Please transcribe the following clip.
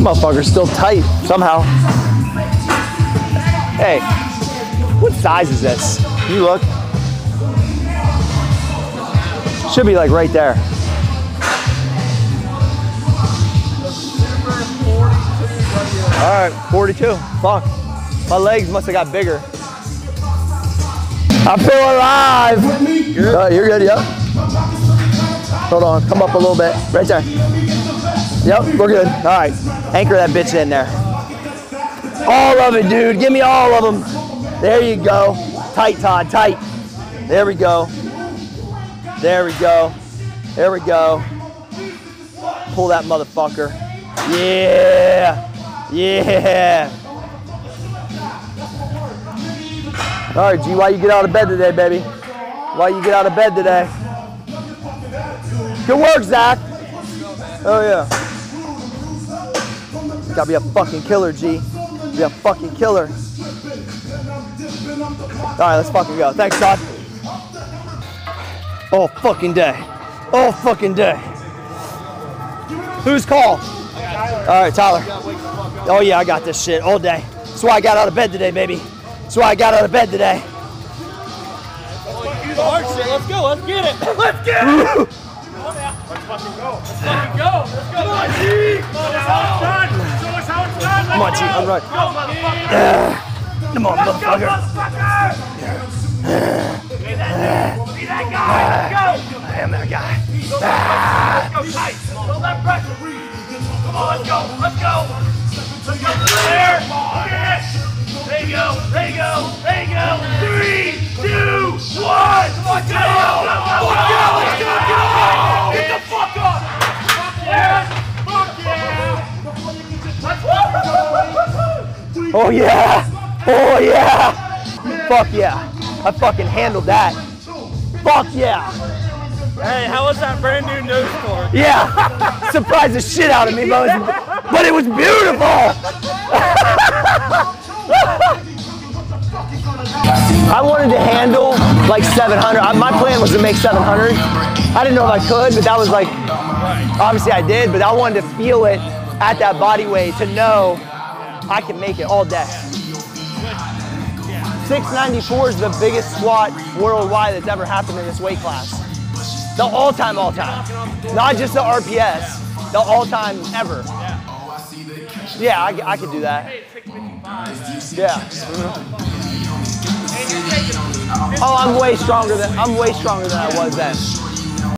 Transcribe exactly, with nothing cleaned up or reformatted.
motherfucker's still tight somehow. Hey, what size is this? Can you look? Should be like right there. All right, forty-two. Fuck. My legs must have got bigger. I feel alive. You're good, uh, you're good, yep. Hold on, come up a little bit. Right there. Yep, we're good. All right, anchor that bitch in there. All of it, dude. Give me all of them. There you go. Tight, Todd, tight. There we go. There we go. There we go. Pull that motherfucker. Yeah. Yeah. All right, G, why you get out of bed today, baby? Why you get out of bed today? Good work, Zach. Oh, yeah. Gotta be a fucking killer, G. Be a fucking killer. All right, let's fucking go. Thanks, Todd. All fucking day. All fucking day. Who's call? All right, Tyler. Oh, yeah, I got this shit all day. That's why I got out of bed today, baby. That's why I got out of bed today. Let's go, let's get it. Let's get it. Let's fucking go. Let's fucking go. Let's go. Come on, G. Come on, show us how it's done. Come on, G. I'm right. Come on, motherfucker. Be that guy. Let's go. I am that guy. Let's go tight. Don't let pressure breathe. Come on, let's go. Let's go. Let's go to there. Yes. There you go, there you go, there you go. Three, two, one. Let's go, let's go, let's go, get up. Get the fuck up. Fuck yeah, fuck yeah. Oh yeah, oh yeah. Fuck yeah, I fucking handled that. Fuck yeah. Hey, how was that brand new nose for? Yeah, surprised the shit out of me, but it was, but it was beautiful. I wanted to handle like seven hundred. I, my plan was to make seven hundred. I didn't know if I could, but that was like, obviously I did, but I wanted to feel it at that body weight to know I can make it all day. six ninety-four is the biggest squat worldwide that's ever happened in this weight class. The all-time, all-time. Not just the R P S, the all-time ever. Yeah, I, I could do that. Yeah. Oh, I'm way stronger than I'm way stronger than I was then.